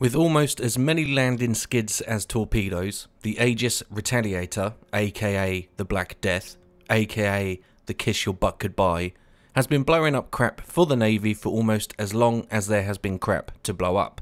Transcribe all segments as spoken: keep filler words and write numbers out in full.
With almost as many landing skids as torpedoes, the Aegis Retaliator, aka the Black Death, aka the Kiss Your Butt Goodbye, has been blowing up crap for the Navy for almost as long as there has been crap to blow up.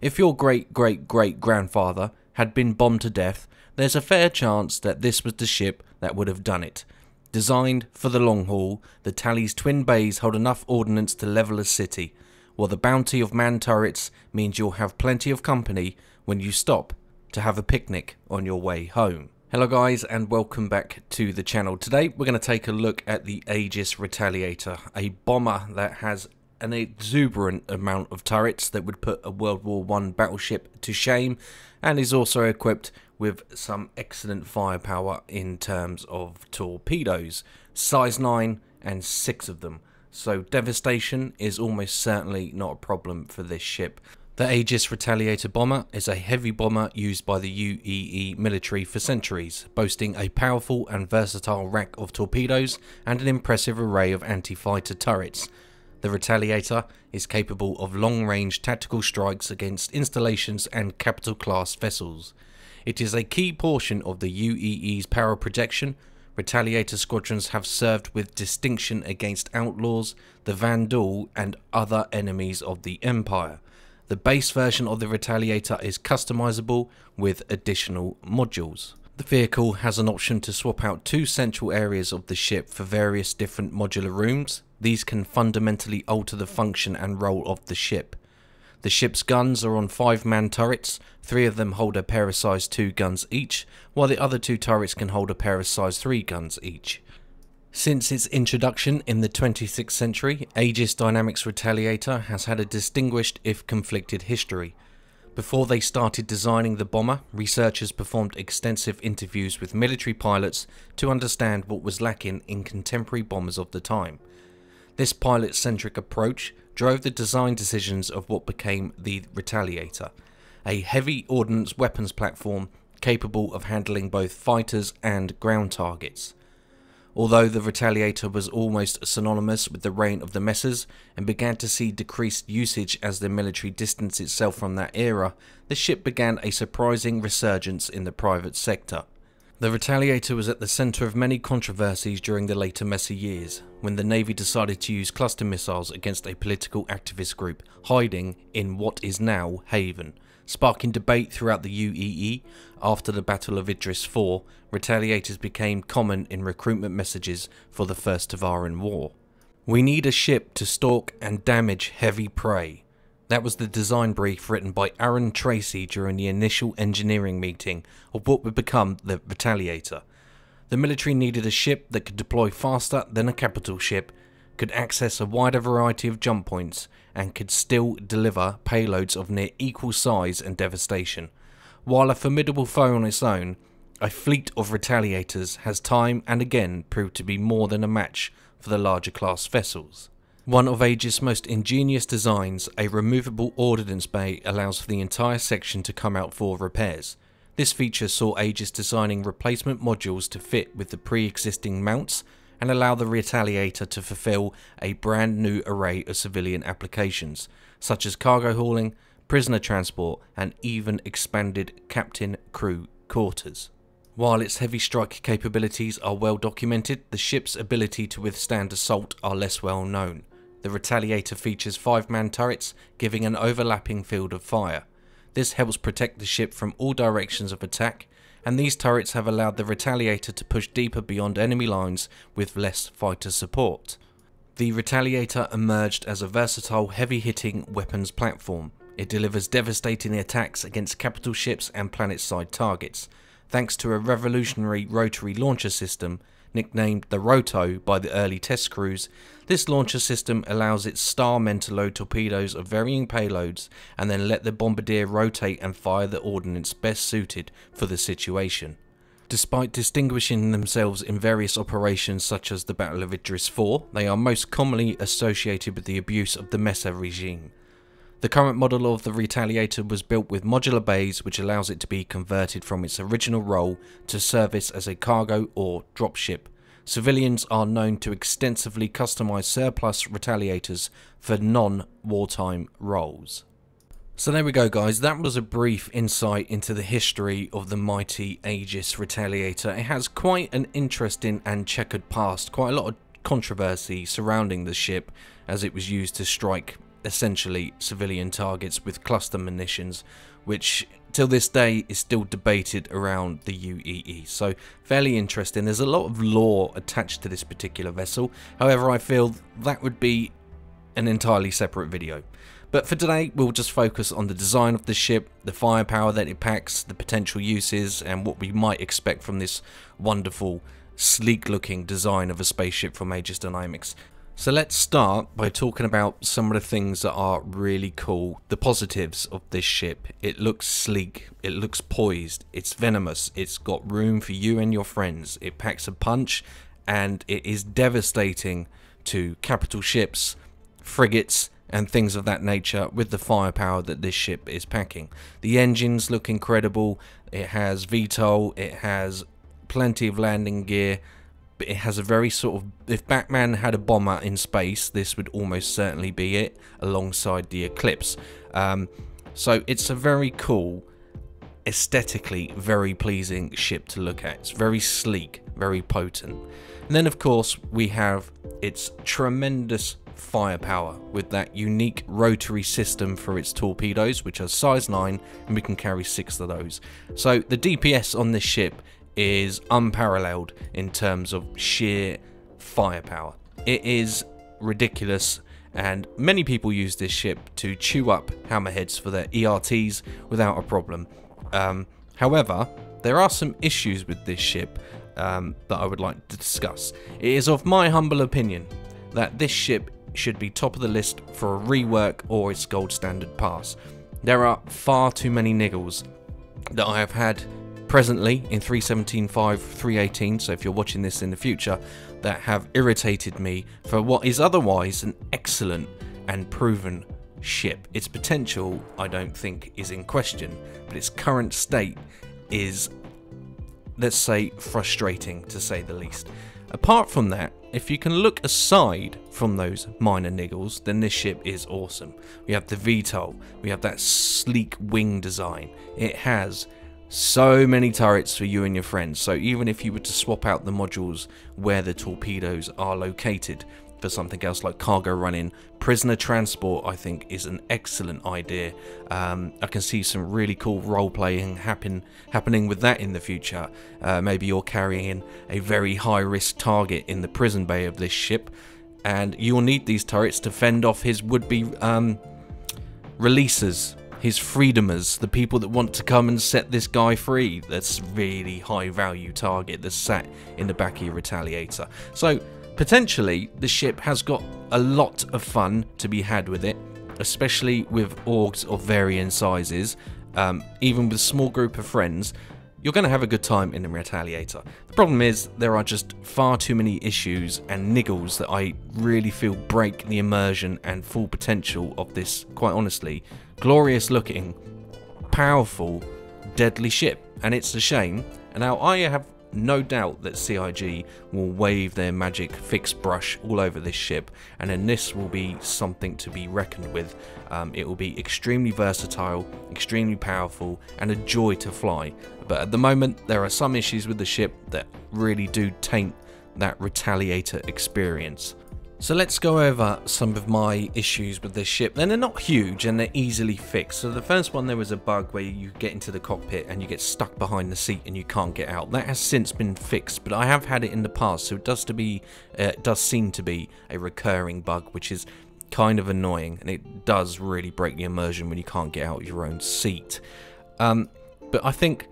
If your great-great-great-grandfather had been bombed to death, there's a fair chance that this was the ship that would have done it. Designed for the long haul, the Tally's twin bays hold enough ordnance to level a city, while the bounty of manned turrets means you'll have plenty of company when you stop to have a picnic on your way home. Hello guys, and welcome back to the channel. Today we're going to take a look at the Aegis Retaliator, a bomber that has an exuberant amount of turrets that would put a World War One battleship to shame, and is also equipped with some excellent firepower in terms of torpedoes, size nine and six of them, so devastation is almost certainly not a problem for this ship. The Aegis Retaliator bomber is a heavy bomber used by the U E E military for centuries, boasting a powerful and versatile rack of torpedoes and an impressive array of anti-fighter turrets. The Retaliator is capable of long-range tactical strikes against installations and capital-class vessels. It is a key portion of the U E E's power projection. Retaliator squadrons have served with distinction against outlaws, the Vanduul and other enemies of the Empire. The base version of the Retaliator is customizable with additional modules. The vehicle has an option to swap out two central areas of the ship for various different modular rooms. These can fundamentally alter the function and role of the ship. The ship's guns are on five-man turrets. Three of them hold a pair of size two guns each, while the other two turrets can hold a pair of size three guns each. Since its introduction in the twenty-sixth century, Aegis Dynamics Retaliator has had a distinguished if conflicted history. Before they started designing the bomber, researchers performed extensive interviews with military pilots to understand what was lacking in contemporary bombers of the time. This pilot-centric approach drove the design decisions of what became the Retaliator, a heavy ordnance weapons platform capable of handling both fighters and ground targets. Although the Retaliator was almost synonymous with the reign of the Messers and began to see decreased usage as the military distanced itself from that era, the ship began a surprising resurgence in the private sector. The Retaliator was at the centre of many controversies during the later Messer years, when the Navy decided to use cluster missiles against a political activist group hiding in what is now Haven, sparking debate throughout the U E E. After the Battle of Idris four, Retaliators became common in recruitment messages for the First Tavaran War. We need a ship to stalk and damage heavy prey. That was the design brief written by Aaron Tracy during the initial engineering meeting of what would become the Retaliator. The military needed a ship that could deploy faster than a capital ship, could access a wider variety of jump points, and could still deliver payloads of near equal size and devastation. While a formidable foe on its own, a fleet of Retaliators has time and again proved to be more than a match for the larger class vessels. One of Aegis' most ingenious designs, a removable ordnance bay, allows for the entire section to come out for repairs. This feature saw Aegis designing replacement modules to fit with the pre-existing mounts, and allow the Retaliator to fulfill a brand new array of civilian applications, such as cargo hauling, prisoner transport, and even expanded captain crew quarters. While its heavy strike capabilities are well documented, the ship's ability to withstand assault are less well known. The Retaliator features five-man turrets, giving an overlapping field of fire. This helps protect the ship from all directions of attack, and these turrets have allowed the Retaliator to push deeper beyond enemy lines with less fighter support. The Retaliator emerged as a versatile, heavy-hitting weapons platform. It delivers devastating attacks against capital ships and planet-side targets, thanks to a revolutionary rotary launcher system. Nicknamed the Roto by the early test crews, this launcher system allows its starmen to load torpedoes of varying payloads and then let the bombardier rotate and fire the ordnance best suited for the situation. Despite distinguishing themselves in various operations such as the Battle of Idris four, they are most commonly associated with the abuse of the Messer regime. The current model of the Retaliator was built with modular bays, which allows it to be converted from its original role to service as a cargo or dropship. Civilians are known to extensively customize surplus Retaliators for non-wartime roles. So there we go, guys. That was a brief insight into the history of the mighty Aegis Retaliator. It has quite an interesting and checkered past, quite a lot of controversy surrounding the ship, as it was used to strike essentially civilian targets with cluster munitions, which till this day is still debated around the U E E. So fairly interesting. There's a lot of lore attached to this particular vessel. However, I feel that would be an entirely separate video. But for today, we'll just focus on the design of the ship, the firepower that it packs, the potential uses, and what we might expect from this wonderful, sleek-looking design of a spaceship from Aegis Dynamics. So let's start by talking about some of the things that are really cool, the positives of this ship. It looks sleek, it looks poised, it's venomous, it's got room for you and your friends, it packs a punch, and it is devastating to capital ships, frigates, and things of that nature with the firepower that this ship is packing. The engines look incredible, it has V TOL, it has plenty of landing gear, but it has a very sort of, if Batman had a bomber in space, this would almost certainly be it, alongside the Eclipse. Um, so it's a very cool, aesthetically very pleasing ship to look at. It's very sleek, very potent. And then of course we have its tremendous firepower with that unique rotary system for its torpedoes, which are size nine, and we can carry six of those. So the D P S on this ship is unparalleled in terms of sheer firepower. It is ridiculous, and many people use this ship to chew up hammerheads for their E R Ts without a problem. Um, however, there are some issues with this ship um, that I would like to discuss. It is of my humble opinion that this ship should be top of the list for a rework or its gold standard pass. There are far too many niggles that I have had presently in three seventeen point five, three eighteen, so if you're watching this in the future, that have irritated me for what is otherwise an excellent and proven ship. Its potential, I don't think, is in question, but its current state is, let's say, frustrating to say the least. Apart from that, if you can look aside from those minor niggles, then this ship is awesome. We have the V TOL, we have that sleek wing design. It has so many turrets for you and your friends, so even if you were to swap out the modules where the torpedoes are located for something else like cargo running, prisoner transport I think is an excellent idea. Um, I can see some really cool role playing happen, happening with that in the future. Uh, maybe you're carrying a very high risk target in the prison bay of this ship, and you'll need these turrets to fend off his would-be um, releases. His freedomers, the people that want to come and set this guy free. That's really high value target that's sat in the back of your Retaliator. So potentially the ship has got a lot of fun to be had with it, especially with orgs of varying sizes. Um, even with a small group of friends, you're going to have a good time in the Retaliator. The problem is there are just far too many issues and niggles that I really feel break the immersion and full potential of this, quite honestly, glorious looking, powerful, deadly ship. And it's a shame. And now I have no doubt that C I G will wave their magic fix brush all over this ship, and then this will be something to be reckoned with. Um, it will be extremely versatile, extremely powerful, and a joy to fly. But at the moment there are some issues with the ship that really do taint that Retaliator experience. So let's go over some of my issues with this ship. And they're not huge and they're easily fixed. So the first one, there was a bug where you get into the cockpit and you get stuck behind the seat and you can't get out. That has since been fixed, but I have had it in the past, so it does to be uh, does seem to be a recurring bug, which is kind of annoying, and it does really break the immersion when you can't get out of your own seat. Um, but I think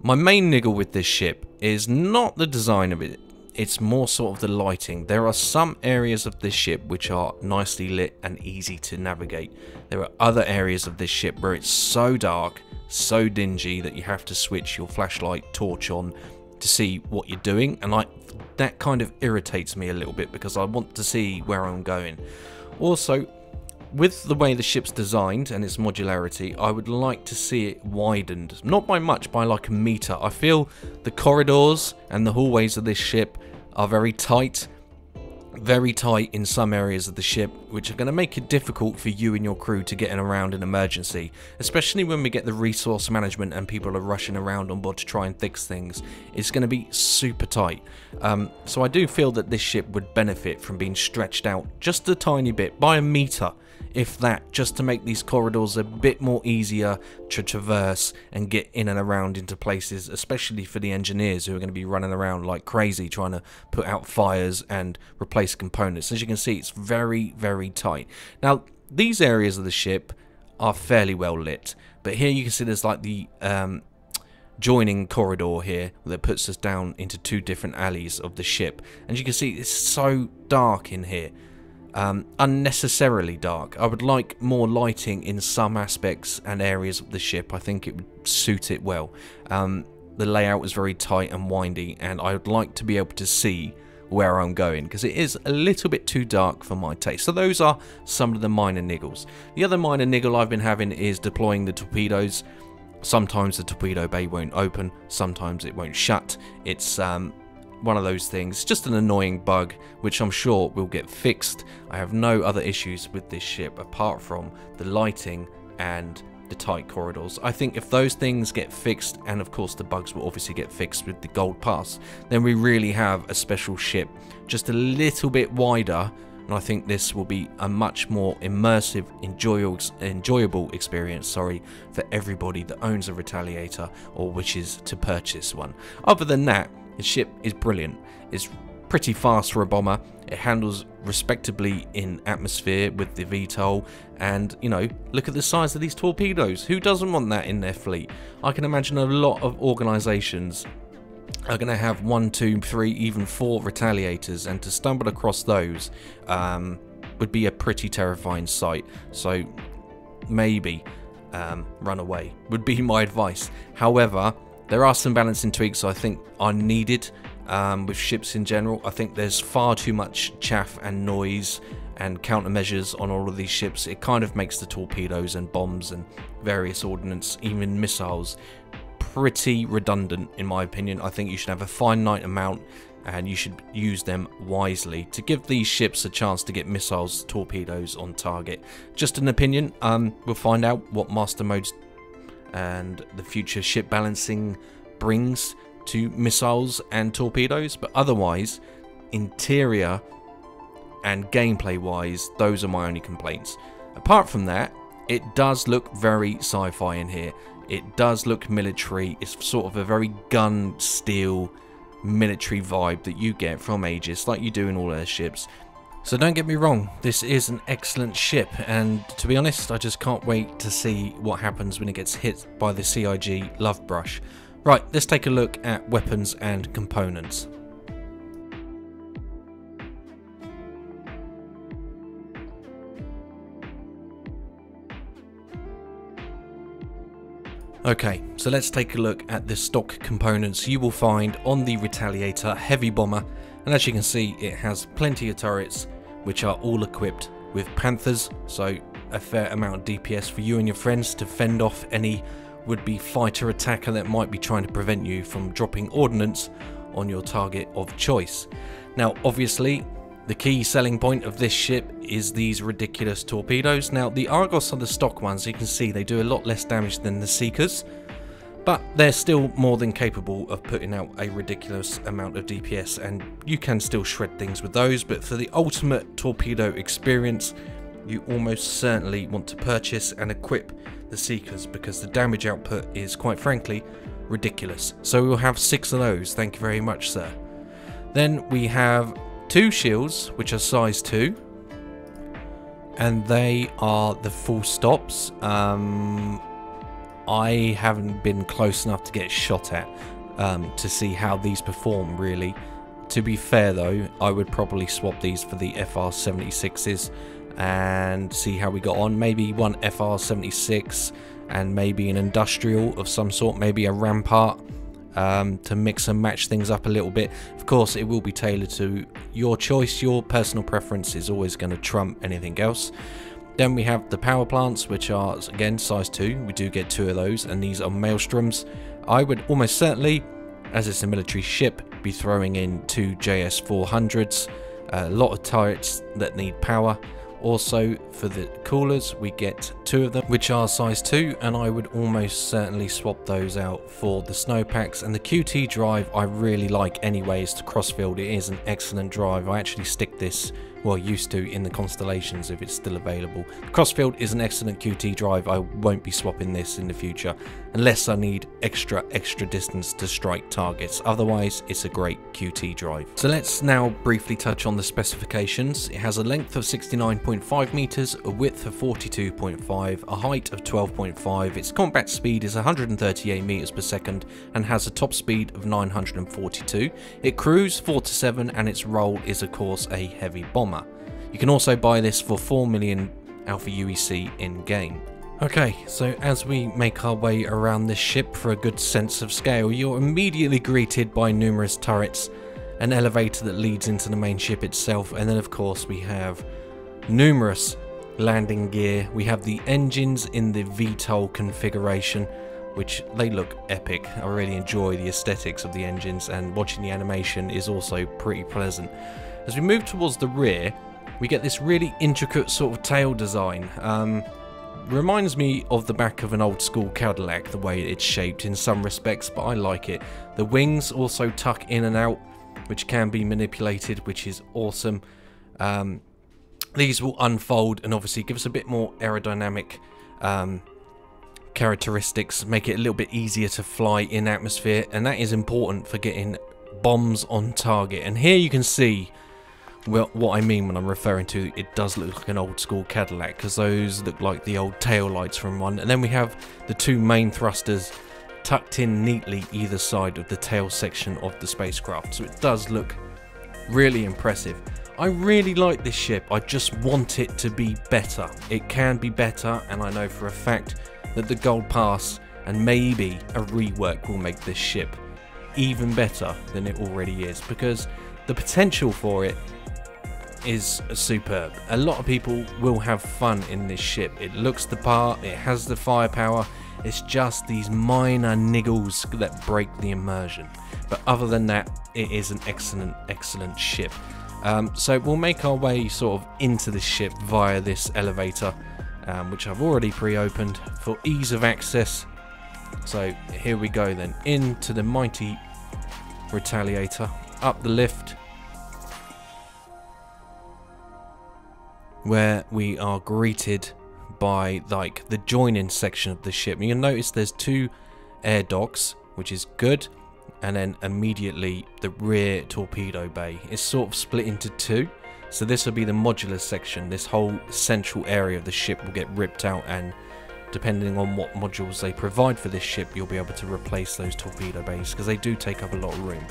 my main niggle with this ship is not the design of it. It's more sort of the lighting. There are some areas of this ship which are nicely lit and easy to navigate. There are other areas of this ship where it's so dark, so dingy, that you have to switch your flashlight torch on to see what you're doing. And I, that kind of irritates me a little bit because I want to see where I'm going. Also, with the way the ship's designed and its modularity, I would like to see it widened. Not by much, by like a meter. I feel the corridors and the hallways of this ship are very tight. very tight in some areas of the ship, which are going to make it difficult for you and your crew to get in around in emergency, especially when we get the resource management and people are rushing around on board to try and fix things. It's going to be super tight. Um, so I do feel that this ship would benefit from being stretched out just a tiny bit, by a meter, if that, just to make these corridors a bit more easier to traverse and get in and around into places, especially for the engineers who are going to be running around like crazy trying to put out fires and replace components. As you can see, it's very, very tight. Now, these areas of the ship are fairly well lit, but here you can see there's like the um, joining corridor here that puts us down into two different alleys of the ship. And you can see it's so dark in here. Um, unnecessarily dark. I would like more lighting in some aspects and areas of the ship. I think it would suit it well. Um, the layout is very tight and windy, and I would like to be able to see where I'm going, because it is a little bit too dark for my taste. So those are some of the minor niggles. The other minor niggle I've been having is deploying the torpedoes. Sometimes the torpedo bay won't open, sometimes it won't shut. It's um, one of those things, just an annoying bug, which I'm sure will get fixed. I have no other issues with this ship apart from the lighting and the tight corridors. I think if those things get fixed, and of course the bugs will obviously get fixed with the gold pass, then we really have a special ship, just a little bit wider, and I think this will be a much more immersive, enjoyable, enjoyable experience, sorry, for everybody that owns a Retaliator or wishes to purchase one. Other than that, the ship is brilliant. It's pretty fast for a bomber. It handles respectably in atmosphere with the V TOL, and you know, look at the size of these torpedoes. Who doesn't want that in their fleet? I can imagine a lot of organizations are going to have one, two, three, even four Retaliators, and to stumble across those um, would be a pretty terrifying sight. So maybe um, run away would be my advice. However, there are some balancing tweaks I think are needed um, with ships in general. I think there's far too much chaff and noise and countermeasures on all of these ships. It kind of makes the torpedoes and bombs and various ordnance, even missiles, pretty redundant in my opinion. I think you should have a finite amount, and you should use them wisely to give these ships a chance to get missiles, torpedoes on target. Just an opinion. Um, we'll find out what master modes and the future ship balancing brings to missiles and torpedoes, but otherwise, interior and gameplay wise, those are my only complaints. Apart from that, it does look very sci-fi in here. It does look military. It's sort of a very gun steel military vibe that you get from Aegis, like you do in all their ships. So don't get me wrong, this is an excellent ship, and to be honest, I just can't wait to see what happens when it gets hit by the C I G Love Brush. Right, let's take a look at weapons and components. Okay, so let's take a look at the stock components you will find on the Retaliator Heavy Bomber. And as you can see, it has plenty of turrets, which are all equipped with Panthers, so a fair amount of D P S for you and your friends to fend off any would-be fighter attacker that might be trying to prevent you from dropping ordnance on your target of choice. Now, obviously, the key selling point of this ship is these ridiculous torpedoes. Now, the Argos are the stock ones. You can see they do a lot less damage than the Seekers, but they're still more than capable of putting out a ridiculous amount of D P S, and you can still shred things with those. But for the ultimate torpedo experience, you almost certainly want to purchase and equip the Seekers, because the damage output is, quite frankly, ridiculous. So we'll have six of those, thank you very much, sir. Then we have two shields, which are size two, and they are the full stops. Um... I haven't been close enough to get shot at um, to see how these perform, really. To be fair though, I would probably swap these for the F R seventy-sixes and see how we got on. Maybe one F R seventy-six and maybe an industrial of some sort, maybe a Rampart, um, to mix and match things up a little bit. Of course, it will be tailored to your choice. Your personal preference is always going to trump anything else. Then we have the power plants, which are, again, size two. We do get two of those, and these are Maelstroms. I would almost certainly, as it's a military ship, be throwing in two J S four hundreds a lot of turrets that need power. Also, for the coolers, we get two of them, which are size two, and I would almost certainly swap those out for the snowpacks. And the Q T drive I really like anyways to Crossfield. It is an excellent drive. I actually stick this, well, used to, in the Constellations if it's still available. Crossfield is an excellent Q T drive. I won't be swapping this in the future unless I need extra, extra distance to strike targets. Otherwise, it's a great Q T drive. So let's now briefly touch on the specifications. It has a length of sixty-nine point five meters, a width of forty-two point five, a height of twelve point five, its combat speed is one hundred thirty-eight meters per second and has a top speed of nine hundred forty-two. It crews four to seven and its role is of course a heavy bomber. You can also buy this for four million Alpha U E C in game. Okay, so as we make our way around this ship for a good sense of scale, you're immediately greeted by numerous turrets, an elevator that leads into the main ship itself, and then of course we have numerous landing gear. We have the engines in the V TOL configuration, which they look epic. I really enjoy the aesthetics of the engines, and watching the animation is also pretty pleasant. As we move towards the rear, we get this really intricate sort of tail design. Um, reminds me of the back of an old school Cadillac, the way it's shaped in some respects, but I like it. The wings also tuck in and out, which can be manipulated, which is awesome. Um, These will unfold and obviously give us a bit more aerodynamic um, characteristics, make it a little bit easier to fly in atmosphere, and that is important for getting bombs on target. And here you can see well, what I mean when I'm referring to it does look like an old school Cadillac, because those look like the old tail lights from one. And then we have the two main thrusters tucked in neatly either side of the tail section of the spacecraft, so it does look really impressive. I really like this ship. I just want it to be better. It can be better, and I know for a fact that the Gold Pass and maybe a rework will make this ship even better than it already is, because the potential for it is superb. A lot of people will have fun in this ship. It looks the part, it has the firepower, it's just these minor niggles that break the immersion. But other than that, it is an excellent, excellent ship. Um, so we'll make our way sort of into the ship via this elevator, um, which I've already pre-opened for ease of access. So here we go then, into the mighty Retaliator, up the lift, where we are greeted by like the joining section of the ship. And you'll notice there's two air docks, which is good. And then immediately the rear torpedo bay is sort of split into two, so this will be the modular section. This whole central area of the ship will get ripped out, and depending on what modules they provide for this ship, you'll be able to replace those torpedo bays, because they do take up a lot of room.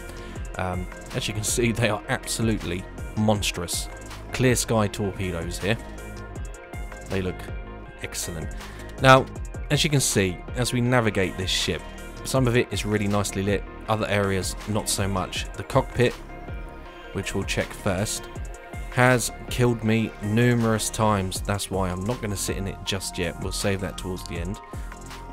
Um, as you can see, they are absolutely monstrous. Clear sky torpedoes here. They look excellent. Now, as you can see, as we navigate this ship, some of it is really nicely lit, other areas not so much. The cockpit, which we'll check first, has killed me numerous times. That's why I'm not going to sit in it just yet. We'll save that towards the end.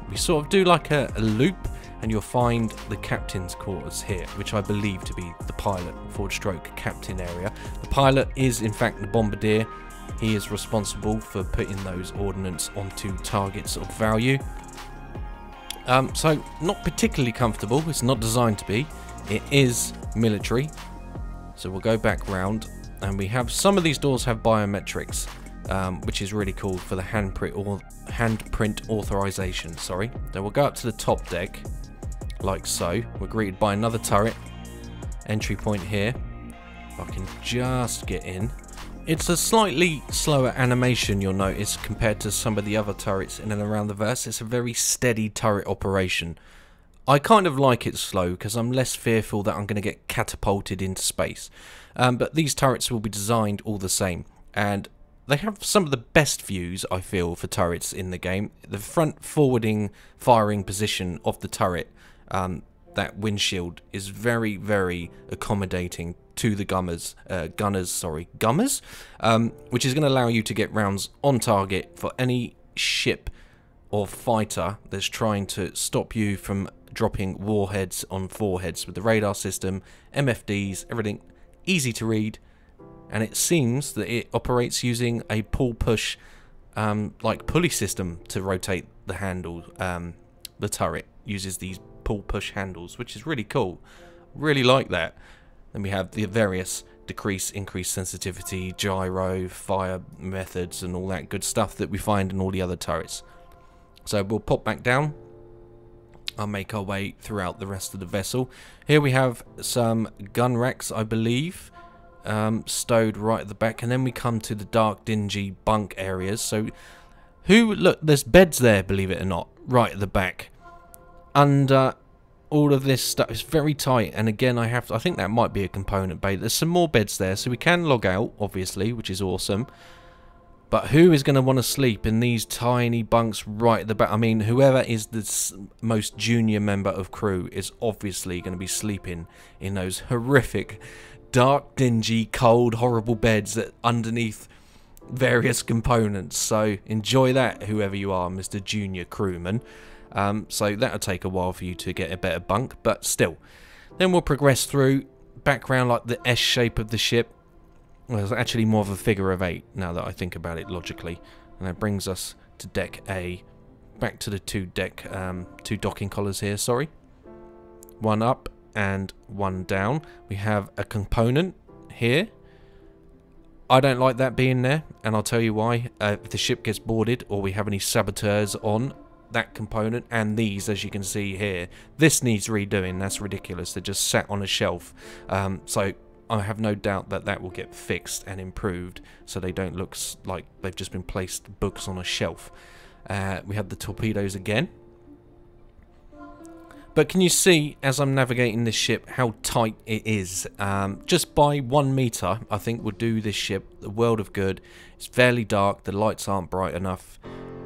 We sort of do like a, a loop, and you'll find the captain's quarters here, which I believe to be the pilot, forward stroke captain area. The pilot is in fact the bombardier. He is responsible for putting those ordnance onto targets of value. Um, so, not particularly comfortable. It's not designed to be. It is military. So we'll go back round, and we have some of these doors have biometrics, um, which is really cool for the handprint or handprint authorization. Sorry. Then we'll go up to the top deck, like so. We're greeted by another turret. Entry point here. If I can just get in. It's a slightly slower animation, you'll notice, compared to some of the other turrets in and around the verse. It's a very steady turret operation. I kind of like it slow, because I'm less fearful that I'm going to get catapulted into space. Um, but these turrets will be designed all the same, and they have some of the best views, I feel, for turrets in the game. The front forwarding firing position of the turret, um, that windshield, is very, very accommodating to the gummers, uh, gunners, sorry, gummers, um, which is going to allow you to get rounds on target for any ship or fighter that's trying to stop you from dropping warheads on foreheads with the radar system, M F Ds, everything easy to read and it seems that it operates using a pull-push um, like pulley system to rotate the handle. Um, the turret uses these pull-push handles, which is really cool. Really like that. Then we have the various decrease, increase sensitivity, gyro, fire methods, and all that good stuff that we find in all the other turrets. So we'll pop back down. I'll make our way throughout the rest of the vessel. Here we have some gun racks, I believe, um, stowed right at the back, and then we come to the dark, dingy bunk areas. So, who look? There's beds there, believe it or not, right at the back. Under uh, all of this stuff, it's very tight. And again, I have to, I think that might be a component bay. There's some more beds there, so we can log out, obviously, which is awesome. But who is going to want to sleep in these tiny bunks right at the back? I mean, whoever is the most junior member of crew is obviously going to be sleeping in those horrific, dark, dingy, cold, horrible beds that underneath various components. So enjoy that, whoever you are, Mister Junior Crewman. Um, so that'll take a while for you to get a better bunk, but still. Then we'll progress through, back round like the S shape of the ship. Well, it's actually more of a figure of eight, now that I think about it logically. And that brings us to deck A. Back to the two deck, um, two docking collars here, sorry. One up and one down. We have a component here. I don't like that being there, and I'll tell you why. Uh, if the ship gets boarded or we have any saboteurs on, that component and these, as you can see here, this needs redoing. That's ridiculous. They're just sat on a shelf. Um, so... I have no doubt that that will get fixed and improved so they don't look like they've just been placed books on a shelf. Uh, we have the torpedoes again. But can you see, as I'm navigating this ship, how tight it is? Um, just by one meter, I think, would do this ship the world of good. It's fairly dark. The lights aren't bright enough.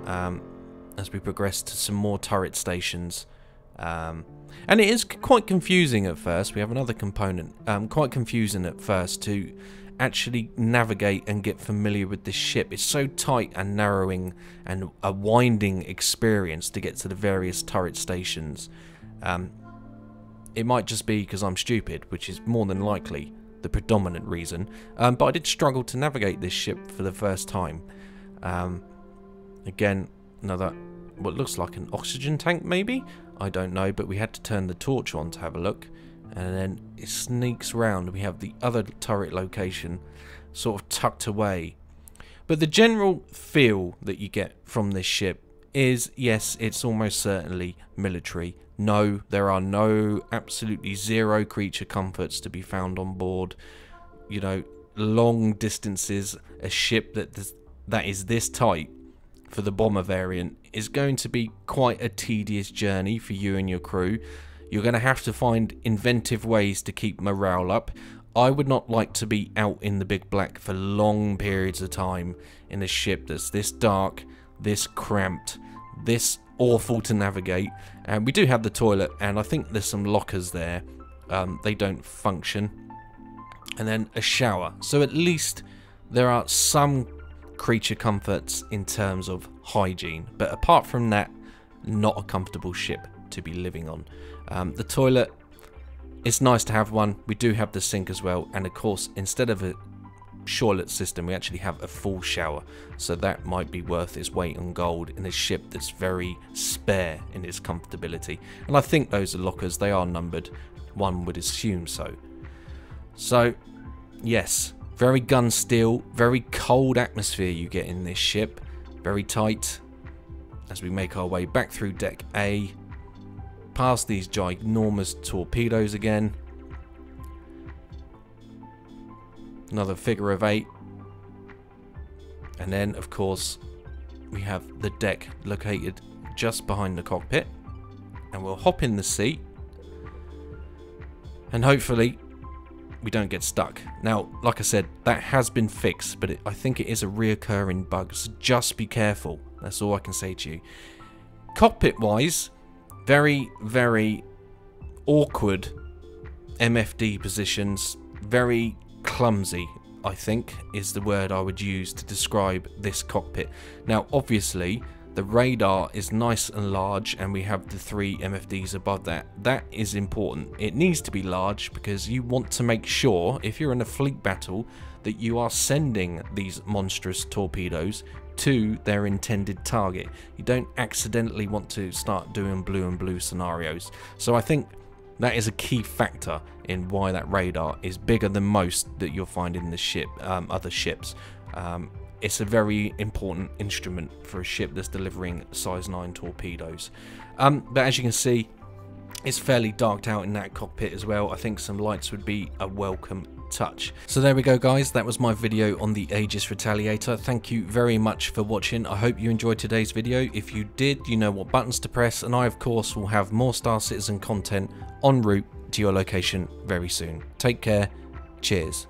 Um, as we progress to some more turret stations. Um... And it is quite confusing at first. We have another component. Um, quite confusing at first to actually navigate and get familiar with this ship. It's so tight and narrowing and a winding experience to get to the various turret stations. Um, it might just be because I'm stupid, which is more than likely the predominant reason. Um, but I did struggle to navigate this ship for the first time. Um, again, another what looks like an oxygen tank maybe? I don't know, but we had to turn the torch on to have a look, and then it sneaks round. We have the other turret location sort of tucked away. But the general feel that you get from this ship is, yes, it's almost certainly military. No, there are no, absolutely zero creature comforts to be found on board. You know, long distances, a ship that th- that is this tight for the bomber variant is going to be quite a tedious journey for you and your crew. You're going to have to find inventive ways to keep morale up. I would not like to be out in the big black for long periods of time in a ship that's this dark, this cramped, this awful to navigate. And we do have the toilet, and I think there's some lockers there. Um, they don't function. And then a shower. So at least there are some creature comforts in terms of hygiene, but apart from that, not a comfortable ship to be living on. Um, the toilet, it's nice to have one. We do have the sink as well, and of course, instead of a toilet system, we actually have a full shower, so that might be worth its weight in gold in a ship that's very spare in its comfortability. And I think those are lockers. They are numbered, one would assume so. So yes, very gun steel, very cold atmosphere you get in this ship. Very tight. As we make our way back through deck A, past these ginormous torpedoes again. Another figure of eight. And then, of course, we have the deck located just behind the cockpit. And we'll hop in the seat. And hopefully we don't get stuck. Now, like I said, that has been fixed, but it, I think it is a reoccurring bug, so just be careful. That's all I can say to you. Cockpit-wise, very, very awkward M F D positions, very clumsy, I think, is the word I would use to describe this cockpit. Now, obviously, The radar is nice and large, and we have the three M F Ds above that. That is important. It needs to be large because you want to make sure, if you're in a fleet battle, that you are sending these monstrous torpedoes to their intended target. You don't accidentally want to start doing blue and blue scenarios. So I think that is a key factor in why that radar is bigger than most that you'll find in the ship, um, other ships. Um, it's a very important instrument for a ship that's delivering size nine torpedoes. Um, but as you can see, it's fairly darked out in that cockpit as well. I think some lights would be a welcome touch. So there we go, guys. That was my video on the Aegis Retaliator. Thank you very much for watching. I hope you enjoyed today's video. If you did, you know what buttons to press, and I of course will have more Star Citizen content en route to your location very soon. Take care. Cheers.